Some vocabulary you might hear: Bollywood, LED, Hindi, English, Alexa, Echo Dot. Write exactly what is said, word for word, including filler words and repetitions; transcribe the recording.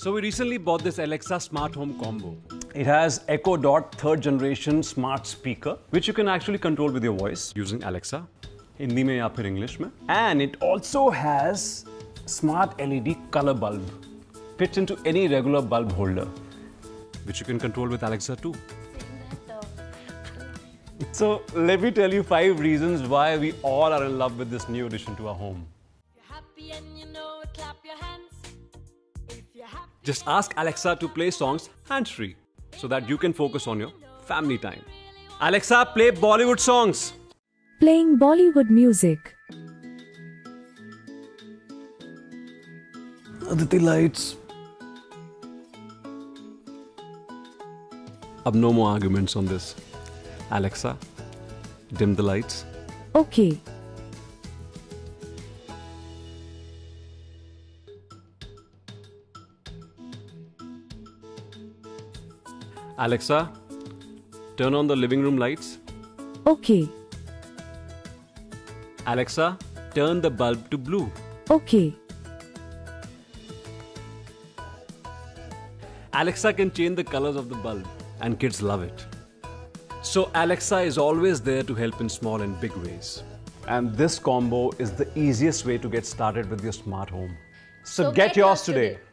So we recently bought this Alexa smart home combo. It has Echo Dot third generation smart speaker, which you can actually control with your voice using Alexa, Hindi mein ya phir English mein. And it also has smart L E D color bulb, fits into any regular bulb holder, which you can control with Alexa too. So let me tell you five reasons why we all are in love with this new addition to our home. Just ask Alexa to play songs hands-free so that you can focus on your family time. Alexa, play Bollywood songs. Playing Bollywood music. Aditi lights. Ab no more arguments on this. Alexa, dim the lights. Okay. Alexa, turn on the living room lights. Okay. Alexa, turn the bulb to blue. Okay. Alexa can change the colors of the bulb, and kids love it. So Alexa is always there to help in small and big ways. And this combo is the easiest way to get started with your smart home. So, so get, get yours today. today.